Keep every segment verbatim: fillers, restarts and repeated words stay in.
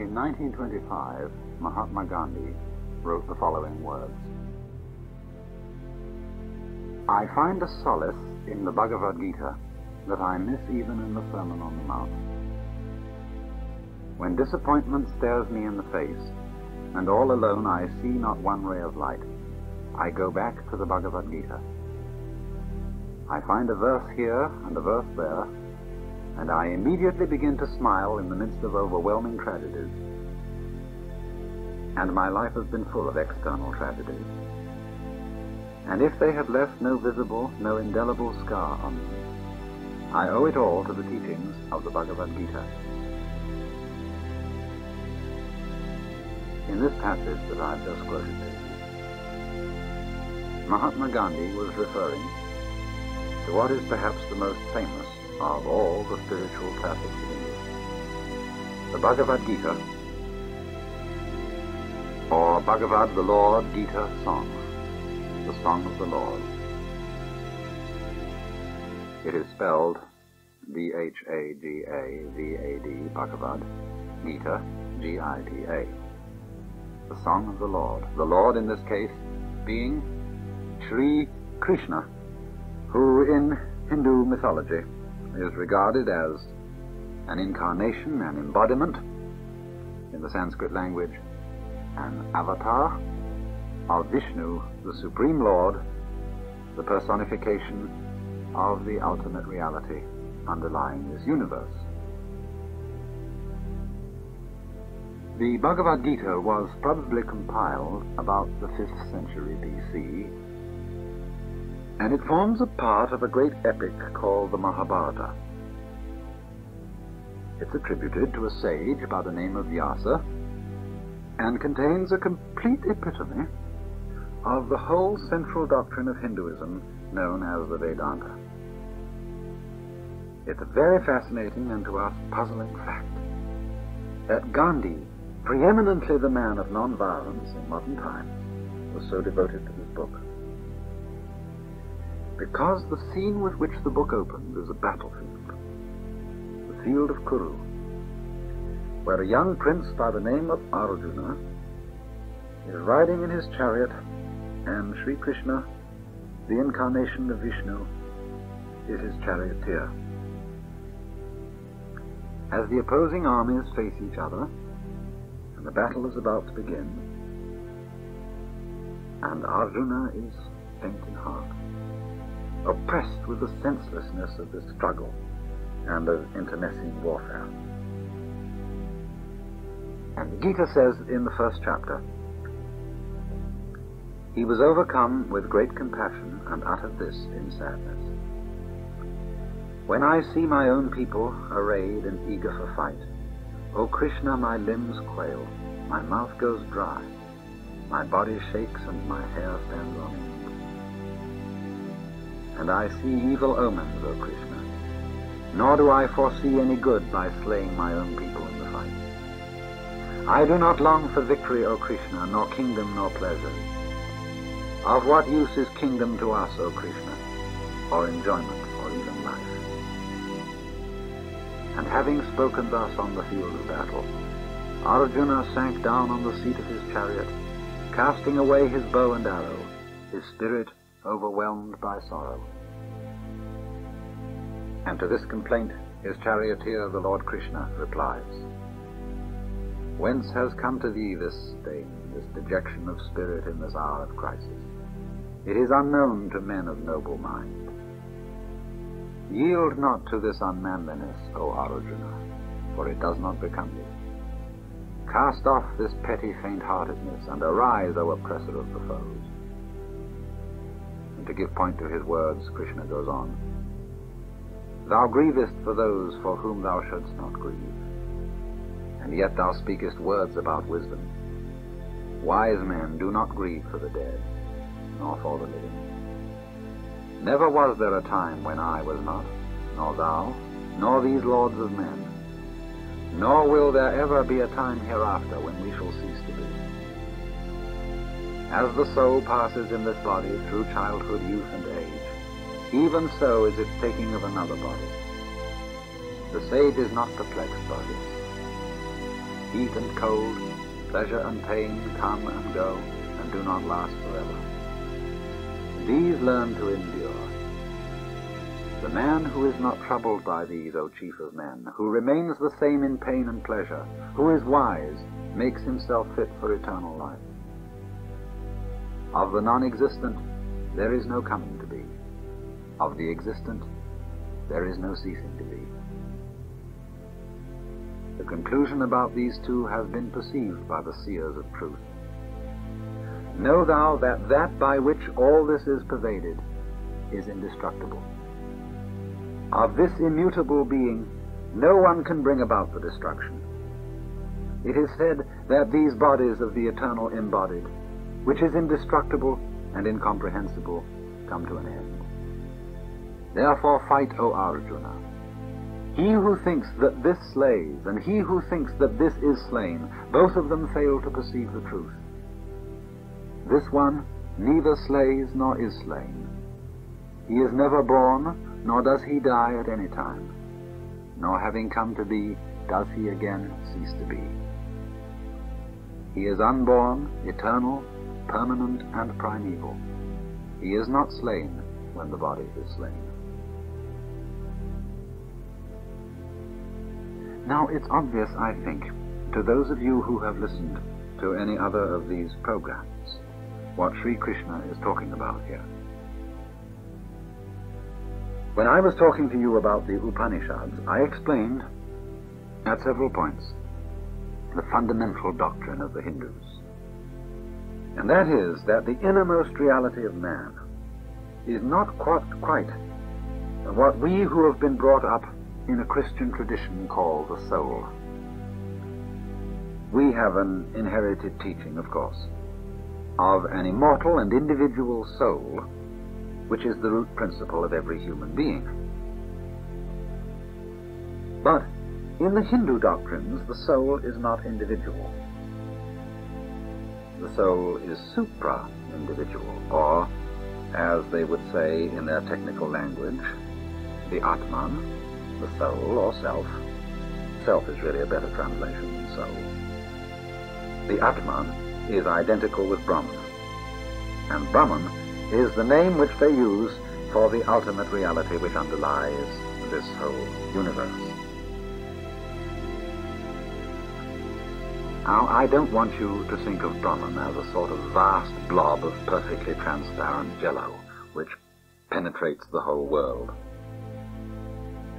In nineteen twenty-five, Mahatma Gandhi wrote the following words: I find a solace in the Bhagavad Gita that I miss even in the Sermon on the Mount. When disappointment stares me in the face, and all alone I see not one ray of light, I go back to the Bhagavad Gita. I find a verse here and a verse there, and I immediately begin to smile in the midst of overwhelming tragedies. And my life has been full of external tragedies. And if they had left no visible, no indelible scar on me, I owe it all to the teachings of the Bhagavad Gita. In this passage that I've just quoted you, Mahatma Gandhi was referring to what is perhaps the most famous of all the spiritual classics in English, the Bhagavad Gita, or Bhagavad the Lord Gita Song. The Song of the Lord. It is spelled B H A G A V A D, Bhagavad Gita, G I T A. The Song of the Lord. The Lord in this case being Sri Krishna, who in Hindu mythology is regarded as an incarnation, an embodiment, in the Sanskrit language, an avatar of Vishnu, the Supreme Lord, the personification of the ultimate reality underlying this universe. The Bhagavad Gita was probably compiled about the fifth century B C, and it forms a part of a great epic called the Mahabharata. It's attributed to a sage by the name of Vyasa, and contains a complete epitome of the whole central doctrine of Hinduism known as the Vedanta. It's a very fascinating and to us puzzling fact that Gandhi, preeminently the man of non-violence in modern times, was so devoted to this book. Because the scene with which the book opens is a battlefield, the field of Kuru, where a young prince by the name of Arjuna is riding in his chariot, and Sri Krishna, the incarnation of Vishnu, is his charioteer. As the opposing armies face each other, and the battle is about to begin, and Arjuna is faint in heart, oppressed with the senselessness of this struggle and of internecine warfare. And the Gita says in the first chapter, he was overcome with great compassion and uttered this in sadness. When I see my own people arrayed and eager for fight, O Krishna, my limbs quail, my mouth goes dry, my body shakes and my hair stands on end. And I see evil omens, O Krishna, nor do I foresee any good by slaying my own people in the fight. I do not long for victory, O Krishna, nor kingdom nor pleasure. Of what use is kingdom to us, O Krishna, or enjoyment, or even life? And having spoken thus on the field of battle, Arjuna sank down on the seat of his chariot, casting away his bow and arrow, his spirit overwhelmed by sorrow. And to this complaint, his charioteer, the Lord Krishna, replies, whence has come to thee this stain, this dejection of spirit in this hour of crisis? It is unknown to men of noble mind. Yield not to this unmanliness, O Arjuna, for it does not become thee. Cast off this petty faint-heartedness, and arise, O oppressor of the foes. And to give point to his words, Krishna goes on, thou grievest for those for whom thou shouldst not grieve, and yet thou speakest words about wisdom. Wise men do not grieve for the dead, nor for the living. Never was there a time when I was not, nor thou, nor these lords of men, nor will there ever be a time hereafter when we shall cease to be. As the soul passes in this body through childhood, youth, and age, even so is its taking of another body. The sage is not perplexed by this. heat and cold, pleasure and pain come and go and do not last forever. These learn to endure. The man who is not troubled by these, O chief of men, who remains the same in pain and pleasure, who is wise, makes himself fit for eternal life. Of the non-existent, there is no coming to be. Of the existent, there is no ceasing to be. The conclusion about these two has been perceived by the seers of truth. Know thou that that by which all this is pervaded is indestructible. Of this immutable being, no one can bring about the destruction. It is said that these bodies of the eternal embodied, which is indestructible and incomprehensible, come to an end. Therefore fight, O Arjuna. He who thinks that this slays, and he who thinks that this is slain, both of them fail to perceive the truth. This one neither slays nor is slain. He is never born, nor does he die at any time. Nor having come to be, does he again cease to be. He is unborn, eternal, permanent, and primeval. He is not slain when the body is slain. Now, it's obvious, I think, to those of you who have listened to any other of these programs, what Sri Krishna is talking about here. When I was talking to you about the Upanishads, I explained at several points the fundamental doctrine of the Hindus. And that is that the innermost reality of man is not quite, quite what we who have been brought up in a Christian tradition called the soul. We have an inherited teaching, of course, of an immortal and individual soul, which is the root principle of every human being. But in the Hindu doctrines, the soul is not individual. The soul is supra-individual, or, as they would say in their technical language, the Atman, the soul or self. Self is really a better translation than soul. The Atman is identical with Brahman, and Brahman is the name which they use for the ultimate reality which underlies this whole universe. Now, I don't want you to think of Brahman as a sort of vast blob of perfectly transparent jello which penetrates the whole world.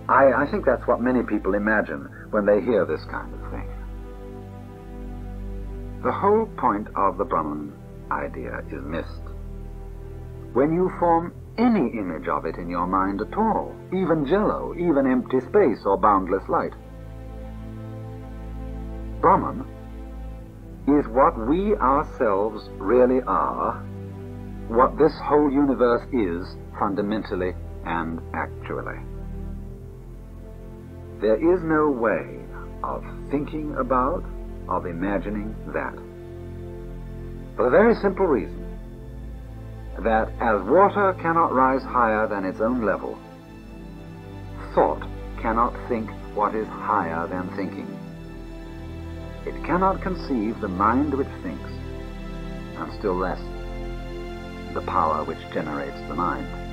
I, I think that's what many people imagine when they hear this kind of thing. The whole point of the Brahman idea is missed. When you form any image of it in your mind at all, even jello, even empty space or boundless light, Brahman is what we ourselves really are, what this whole universe is fundamentally and actually. There is no way of thinking about, of imagining that. For the very simple reason that as water cannot rise higher than its own level, thought cannot think what is higher than thinking. It cannot conceive the mind which thinks, and still less the power which generates the mind.